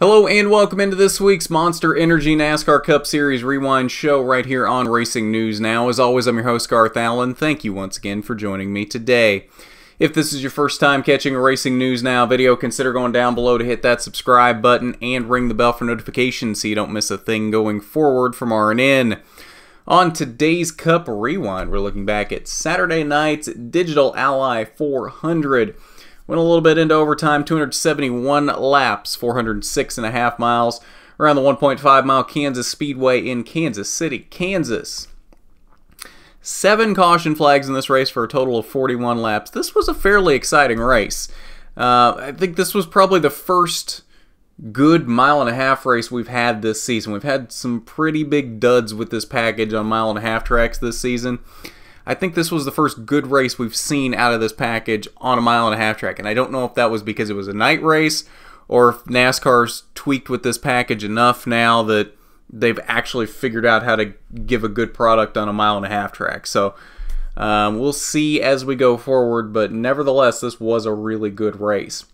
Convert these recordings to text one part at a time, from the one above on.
Hello and welcome into this week's Monster Energy NASCAR Cup Series Rewind show right here on Racing News Now. As always, I'm your host, Garth Allen. Thank you once again for joining me today. If this is your first time catching a Racing News Now video, consider going down below to hit that subscribe button and ring the bell for notifications so you don't miss a thing going forward from RNN. On today's Cup Rewind, we're looking back at Saturday night's Digital Ally 400. Went a little bit into overtime, 271 laps, 406.5 miles around the 1.5 mile Kansas Speedway in Kansas City, Kansas. 7 caution flags in this race for a total of 41 laps. This was a fairly exciting race. I think this was probably the first good mile-and-a-half race we've had this season. We've had some pretty big duds with this package on mile-and-a-half tracks this season. I think this was the first good race we've seen out of this package on a mile-and-a-half track, and I don't know if that was because it was a night race or if NASCAR's tweaked with this package enough now that they've actually figured out how to give a good product on a mile-and-a-half track. So we'll see as we go forward, but nevertheless, this was a really good race.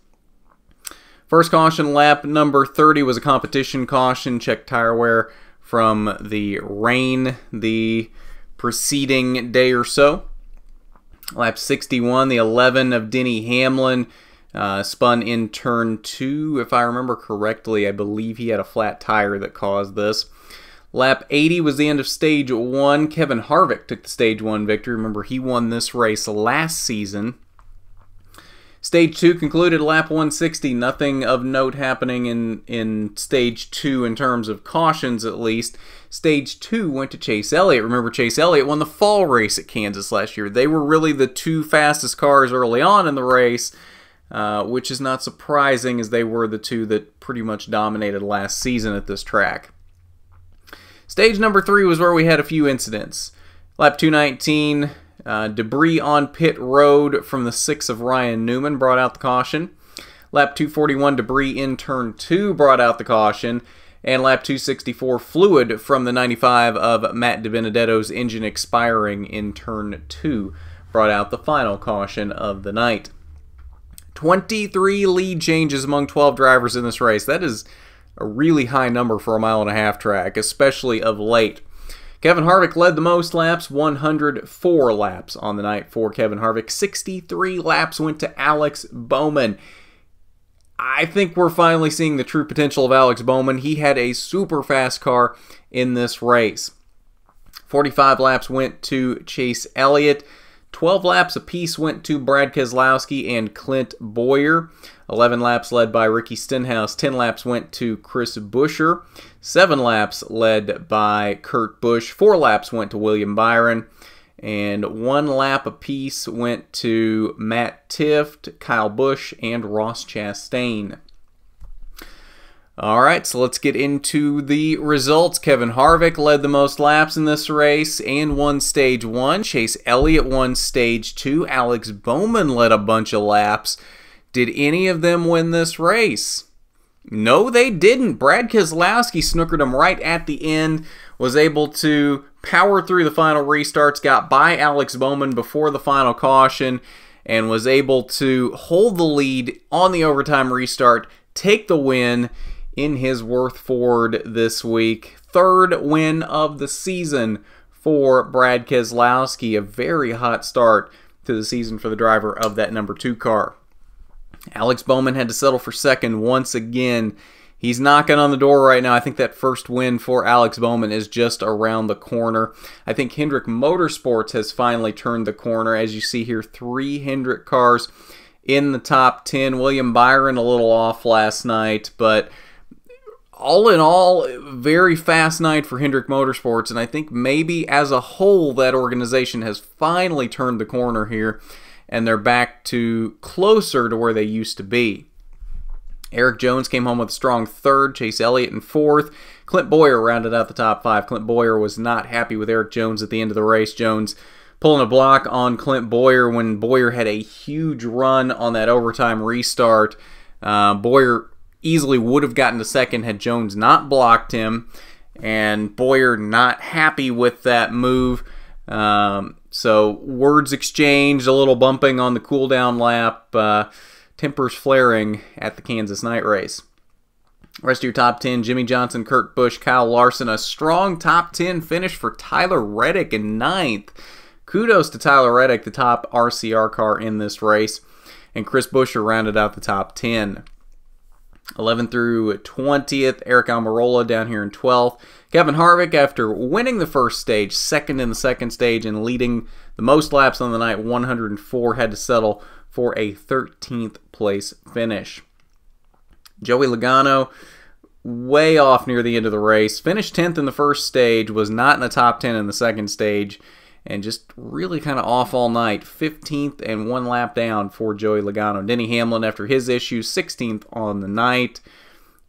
First caution, lap number 30, was a competition caution, check tire wear from the rain the preceding day or so. Lap 61, the 11 of Denny Hamlin spun in turn 2. If I remember correctly, I believe he had a flat tire that caused this. Lap 80 was the end of stage 1. Kevin Harvick took the stage 1 victory. Remember, he won this race last season. Stage 2 concluded lap 160. Nothing of note happening in stage 2 in terms of cautions, at least. Stage 2 went to Chase Elliott. Remember, Chase Elliott won the fall race at Kansas last year. They were really the 2 fastest cars early on in the race, which is not surprising as they were the 2 that pretty much dominated last season at this track. Stage number 3 was where we had a few incidents. Lap 219, debris on pit road from the 6 of Ryan Newman brought out the caution. Lap 241, debris in turn 2 brought out the caution. And lap 264, fluid from the 95 of Matt DiBenedetto's engine expiring in turn 2 brought out the final caution of the night. 23 lead changes among 12 drivers in this race. That is a really high number for a mile-and-a-half track, especially of late. Kevin Harvick led the most laps, 104 laps on the night for Kevin Harvick. 63 laps went to Alex Bowman. I think we're finally seeing the true potential of Alex Bowman. He had a super fast car in this race. 45 laps went to Chase Elliott. 12 laps apiece went to Brad Keselowski and Clint Bowyer. 11 laps led by Ricky Stenhouse. 10 laps went to Chris Buescher. 7 laps led by Kurt Busch. 4 laps went to William Byron. And 1 lap apiece went to Matt Tifft, Kyle Busch, and Ross Chastain. All right, so let's get into the results. Kevin Harvick led the most laps in this race and won Stage 1. Chase Elliott won Stage 2. Alex Bowman led a bunch of laps. Did any of them win this race? No, they didn't. Brad Keselowski snookered him right at the end, was able to power through the final restarts, got by Alex Bowman before the final caution, and was able to hold the lead on the overtime restart, take the win in his Worth Ford this week. 3rd win of the season for Brad Keselowski. A very hot start to the season for the driver of that number 2 car. Alex Bowman had to settle for 2nd once again. He's knocking on the door right now. I think that first win for Alex Bowman is just around the corner. I think Hendrick Motorsports has finally turned the corner. As you see here, 3 Hendrick cars in the top 10. William Byron a little off last night, but all in all, very fast night for Hendrick Motorsports, and I think maybe as a whole that organization has finally turned the corner here, and they're back to closer to where they used to be. Erik Jones came home with a strong 3rd, Chase Elliott in 4th. Clint Bowyer rounded out the top 5. Clint Bowyer was not happy with Erik Jones at the end of the race. Jones pulling a block on Clint Bowyer when Bowyer had a huge run on that overtime restart. Bowyer easily would have gotten to 2nd had Jones not blocked him, and Bowyer not happy with that move. So words exchanged, a little bumping on the cool down lap, tempers flaring at the Kansas night race. Rest of your top 10, Jimmy Johnson, Kurt Busch, Kyle Larson. A strong top 10 finish for Tyler Reddick in 9th. Kudos to Tyler Reddick, the top RCR car in this race. And Chris Buescher rounded out the top 10. 11th through 20th, Eric Almirola down here in 12th. Kevin Harvick, after winning the first stage, second in the second stage, and leading the most laps on the night, 104, had to settle for a 13th place finish. Joey Logano, way off near the end of the race, finished 10th in the first stage, was not in the top 10 in the second stage, and just really kind of off all night. 15th and one lap down for Joey Logano. Denny Hamlin, after his issue, 16th on the night.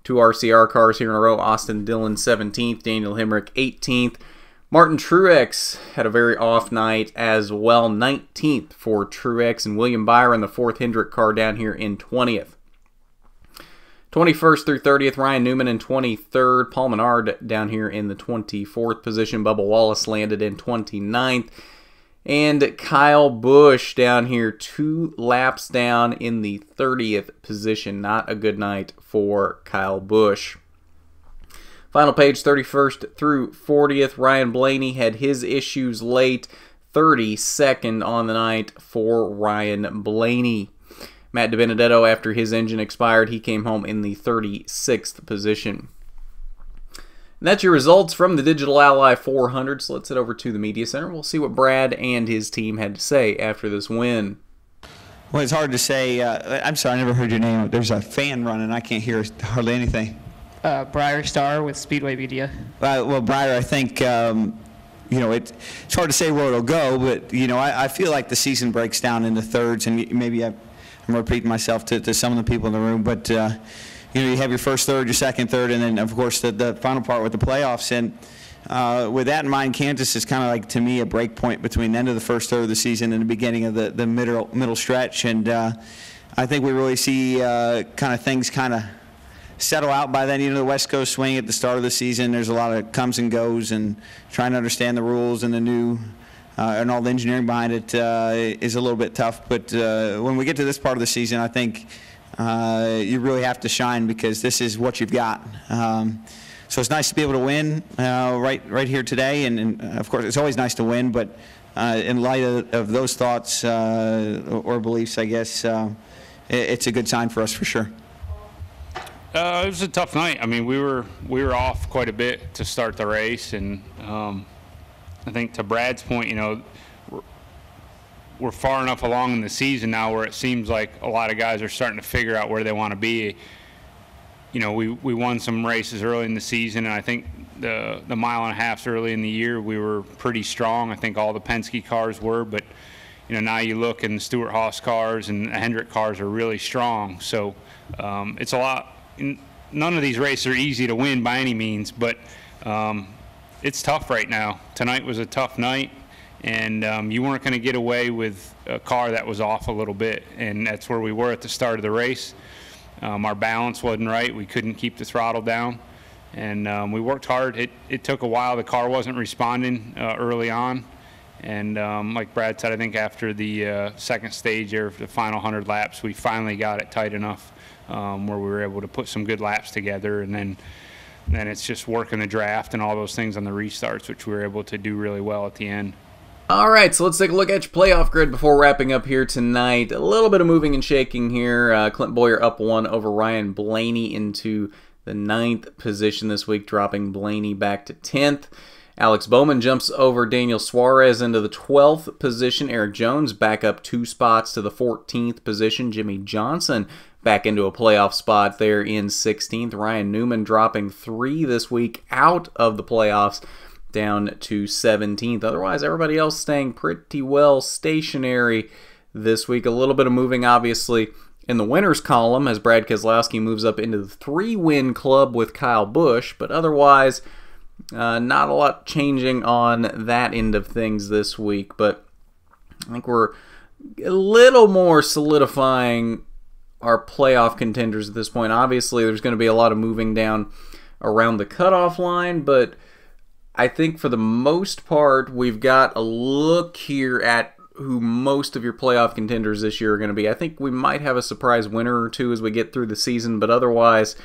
Two RCR cars here in a row. Austin Dillon, 17th. Daniel Hemric, 18th. Martin Truex had a very off night as well. 19th for Truex. And William Byron, the 4th Hendrick car, down here in 20th. 21st through 30th, Ryan Newman in 23rd. Paul Menard down here in the 24th position. Bubba Wallace landed in 29th. And Kyle Busch down here, 2 laps down in the 30th position. Not a good night for Kyle Busch. Final page, 31st through 40th, Ryan Blaney had his issues late. 32nd on the night for Ryan Blaney. Matt DiBenedetto, after his engine expired, he came home in the 36th position. And that's your results from the Digital Ally 400. So let's head over to the Media Center. We'll see what Brad and his team had to say after this win. Well, it's hard to say. I'm sorry, I never heard your name. There's a fan running. I can't hear hardly anything. Briar Starr with Speedway Media. Well, Briar, I think... you know, it's hard to say where it'll go, but, you know, I feel like the season breaks down into thirds, and maybe I'm repeating myself to some of the people in the room, but you know, you have your first third, your second third, and then of course the final part with the playoffs. And with that in mind, Kansas is kind of like, to me, a break point between the end of the first third of the season and the beginning of the middle stretch. And I think we really see kind of things kind of settle out by then. You know, the West Coast swing at the start of the season, there's a lot of comes and goes, and trying to understand the rules and the new. And all the engineering behind it is a little bit tough. But when we get to this part of the season, I think you really have to shine, because this is what you've got. So it's nice to be able to win right here today. And of course, it's always nice to win. But in light of those thoughts or beliefs, I guess, it's a good sign for us for sure. It was a tough night. I mean, we were off quite a bit to start the race. And I think, to Brad's point, you know, we're far enough along in the season now where it seems like a lot of guys are starting to figure out where they want to be. You know, we won some races early in the season, and I think the mile and a halfs early in the year we were pretty strong. I think all the Penske cars were, but, you know, now you look and the Stewart Haas cars and the Hendrick cars are really strong. So it's a lot. None of these races are easy to win by any means, but it's tough right now. Tonight was a tough night, and you weren't going to get away with a car that was off a little bit, and that's where we were at the start of the race. Our balance wasn't right. We couldn't keep the throttle down, and we worked hard. It took a while. The car wasn't responding early on, and like Brad said, I think after the second stage or the final 100 laps, we finally got it tight enough where we were able to put some good laps together, and then it's just working the draft and all those things on the restarts, which we were able to do really well at the end. All right, so let's take a look at your playoff grid before wrapping up here tonight. A little bit of moving and shaking here. Clint Bowyer up 1 over Ryan Blaney into the 9th position this week, dropping Blaney back to 10th. Alex Bowman jumps over Daniel Suarez into the 12th position. Erik Jones back up 2 spots to the 14th position. Jimmy Johnson back into a playoff spot there in 16th. Ryan Newman dropping 3 this week out of the playoffs down to 17th. Otherwise, everybody else staying pretty well stationary this week. A little bit of moving, obviously, in the winners column as Brad Keselowski moves up into the 3-win club with Kyle Busch. But otherwise, not a lot changing on that end of things this week. But I think we're a little more solidifying our playoff contenders at this point. Obviously, there's going to be a lot of moving down around the cutoff line, but I think for the most part, we've got a look here at who most of your playoff contenders this year are going to be. I think we might have a surprise winner or two as we get through the season, but otherwise,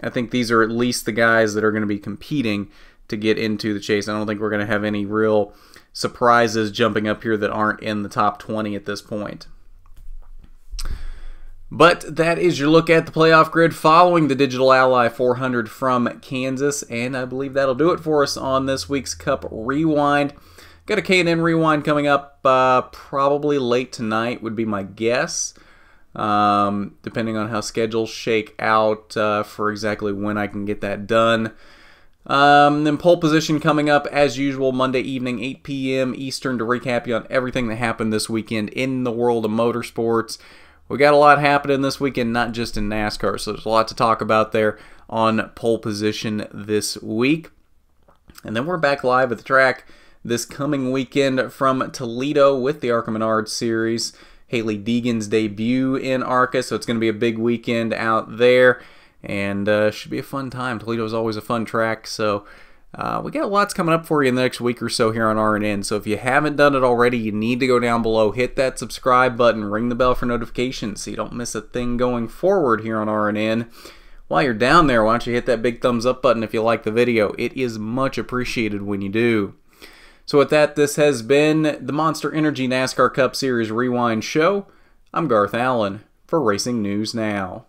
I think these are at least the guys that are going to be competing to get into the chase. I don't think we're going to have any real surprises jumping up here that aren't in the top 20 at this point. But that is your look at the playoff grid following the Digital Ally 400 from Kansas, and I believe that'll do it for us on this week's Cup Rewind. Got a K&N Rewind coming up probably late tonight would be my guess, depending on how schedules shake out for exactly when I can get that done. Then Pole Position coming up as usual Monday evening, 8 p.m. Eastern, to recap you on everything that happened this weekend in the world of motorsports. We got a lot happening this weekend, not just in NASCAR, so there's a lot to talk about there on Pole Position this week. And then we're back live at the track this coming weekend from Toledo with the ARCA Menards Series. Haley Deegan's debut in ARCA, so it's going to be a big weekend out there, and should be a fun time. Toledo is always a fun track, so we got lots coming up for you in the next week or so here on RNN. So if you haven't done it already, you need to go down below, hit that subscribe button, ring the bell for notifications so you don't miss a thing going forward here on RNN. While you're down there, why don't you hit that big thumbs up button if you like the video? It is much appreciated when you do. So with that, this has been the Monster Energy NASCAR Cup Series Rewind Show. I'm Garth Allen for Racing News Now.